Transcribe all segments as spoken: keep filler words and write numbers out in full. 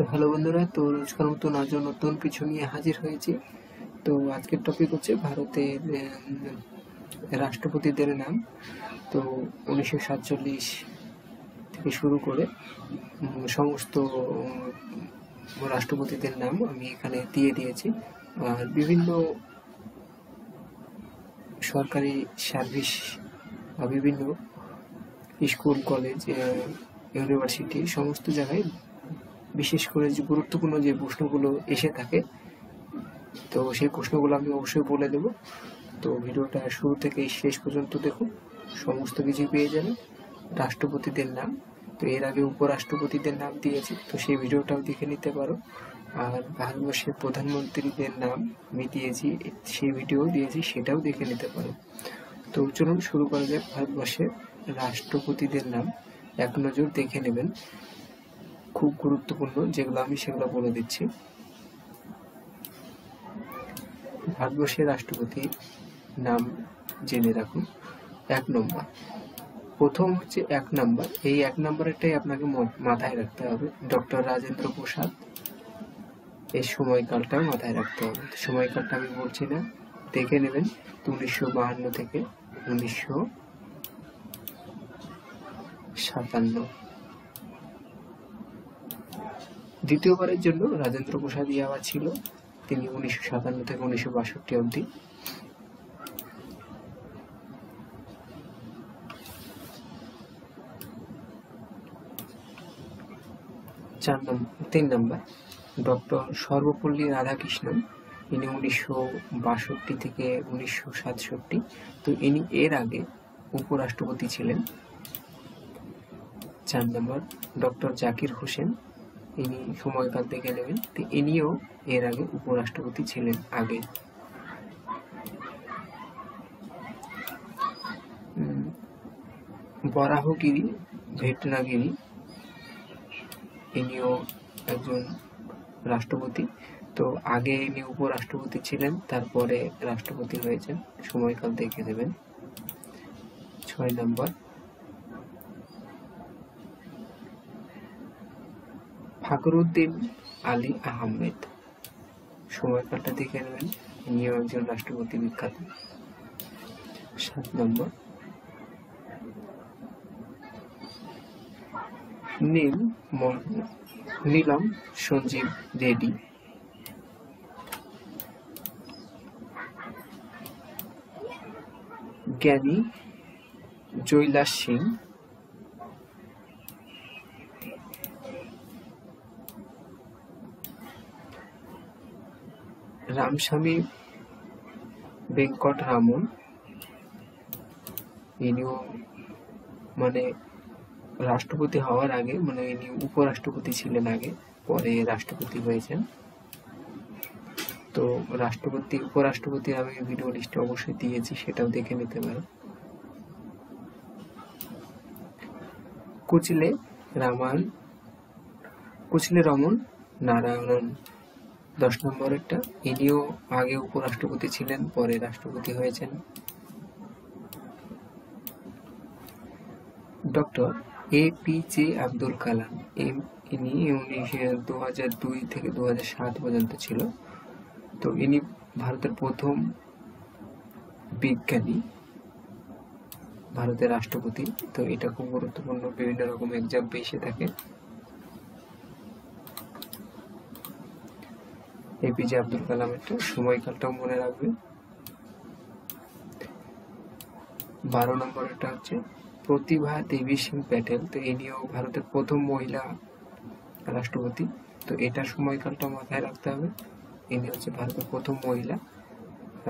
তো হ্যালো বন্ধুরা, তো রোজকার মতন আজও নতুন কিছু নিয়ে হাজির হয়েছি। তো আজকের টপিক হচ্ছে ভারতের রাষ্ট্রপতিদের নাম। তো উনিশশো সাতচল্লিশ থেকে শুরু করে সমস্ত রাষ্ট্রপতিদের নাম আমি এখানে দিয়ে দিয়েছি, আর বিভিন্ন সরকারি সার্ভিস বা বিভিন্ন স্কুল, কলেজ, ইউনিভার্সিটি সমস্ত জায়গায় বিশেষ করে যে গুরুত্বপূর্ণ যে প্রশ্নগুলো এসে থাকে, তো সেই প্রশ্নগুলো আমি অবশ্যই বলে দেব। তো ভিডিওটা শুরু থেকে শেষ পর্যন্ত দেখুন, সমস্ত কিছু পেয়ে যাবেন রাষ্ট্রপতিদের নাম। তো এর আগে উপরাষ্ট্রপতিদের নাম দিয়েছি, তো সেই ভিডিওটাও দেখে নিতে পারো। আর ভারতবর্ষের প্রধানমন্ত্রীদের নাম আমি দিয়েছি, সেই ভিডিও দিয়েছি, সেটাও দেখে নিতে পারো। তো চলুন শুরু করা যাক। ভারতবর্ষের রাষ্ট্রপতিদের নাম এক নজর দেখে নেবেন, খুব গুরুত্বপূর্ণ যেগুলো আমি সেগুলো বলে দিচ্ছি। ভারতবর্ষের রাষ্ট্রপতি নাম জেনে রাখুন। এক নম্বর, প্রথম হচ্ছে এক নম্বর, এই এক নম্বরেরটাই আপনাকে মাথায় রাখতে হবে। ডক্টর রাজেন্দ্র প্রসাদ, এই সময়কালটা মাথায় রাখতে হবে। সময়কালটা আমি বলছি না, দেখে নেবেন। উনিশশো বাহান্ন থেকে উনিশশো সাতান্ন। দ্বিতীয়বারের জন্য রাজেন্দ্র প্রসাদ ইয়াবা ছিল, তিনি উনিশশো সাতান্ন থেকে উনিশশো বাষট্টি অবধি। চার নম্বর, তিন নম্বর ডক্টর সর্বপল্লী রাধাকৃষ্ণন, ইনি উনিশশো বাষট্টি থেকে উনিশশো সাতষট্টি। তো ইনি এর আগে উপরাষ্ট্রপতি ছিলেন। চার নম্বর ডক্টর জাকির হোসেন, ইনি সময়কাল দেখে নেবেন, ইনিও এর আগে উপরাষ্ট্রপতি ছিলেন আগে। বরাহগিরি ভেটনাগিরি, ইনিও একজন রাষ্ট্রপতি। তো আগে ইনি উপরাষ্ট্রপতি ছিলেন, তারপরে রাষ্ট্রপতি হয়েছেন, সময়কাল দেখে দেবেন। ছয় নম্বর ফাকরুদ্দিন আলী আহমেদ, সময়কালটা দেখে নেবেন, ইনিও একজন রাষ্ট্রপতি বিখ্যাত। সাত নম্বর নীল নীলম সঞ্জীব রেড্ডি, জ্ঞানী জৈলাস সিং, রামস্বামী ভেঙ্কট রামন, ইনিও মানে রাষ্ট্রপতি হওয়ার আগে, মানে ইনি উপরাষ্ট্রপতি ছিলেন আগে, পরে রাষ্ট্রপতি হয়েছেন। তো রাষ্ট্রপতি উপরাষ্ট্রপতি আমি ভিডিও লিস্টে অবশ্যই দিয়েছি, সেটাও দেখে নিতে পারো। কুচলে রামান কুচলে রমন নারায়ণন, দশ নম্বরেরটা, ইনিও আগে উপরাষ্ট্রপতি ছিলেন, পরে রাষ্ট্রপতি হয়েছেন। Doctor A P J Abdul Kalam, ইনি দু হাজার দুই থেকে দু হাজার সাত পর্যন্ত ছিল। তো ইনি ভারতের প্রথম বিজ্ঞানী, ভারতের রাষ্ট্রপতি। তো এটা খুব গুরুত্বপূর্ণ, বিভিন্ন রকম এক্সাম এসে থাকে। A P J Abdul Kalam, একটা সময়কালটাও মনে রাখবে। বারো নম্বরটা হচ্ছে প্রতিভা দেবী সিং পাটেল, তো ইনিও ভারতের প্রথম মহিলা রাষ্ট্রপতি। তো এটা সময়কালটা মাথায় রাখতে হবে, ইনি হচ্ছে ভারতের প্রথম মহিলা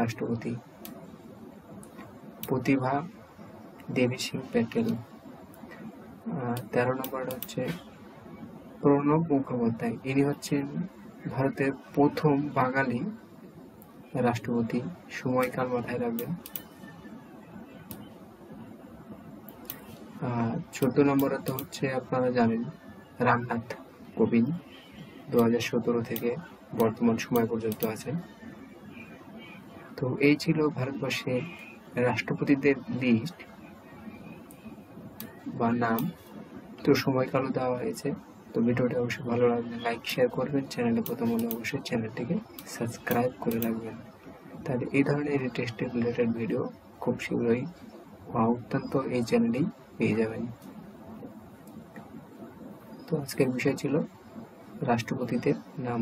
রাষ্ট্রপতি, প্রতিভা দেবী সিং পাটেল। তেরো নম্বর হচ্ছে প্রণব মুখোপাধ্যায়, ইনি হচ্ছেন ভারতের প্রথম বাঙালি রাষ্ট্রপতি, সময়কাল মাথায় রাখবেন। আর চোদ্দ নম্বরে তো হচ্ছে আপনারা জানেন রামনাথ কোবিন্দ, দু হাজার সতেরো থেকে বর্তমান সময় পর্যন্ত আছেন। তো এই ছিল ভারতবর্ষের রাষ্ট্রপতিদের লিস্ট বা নাম, তো সময়কালও দেওয়া হয়েছে। তো तो भिडियोटी अवश्य ভালো লাগলে লাইক শেয়ার করবেন, চ্যানেলে প্রথম হলে অবশ্যই চ্যানেলটিকে সাবস্ক্রাইব করে রাখবেন। তাহলে এই ধরনের টেস্ট রিলেটেড ভিডিও খুব শীঘ্রই অত্যন্ত এই চ্যানেলেই পেয়ে যাবেন। তো আজকের বিষয় ছিল রাষ্ট্রপতিদের নাম।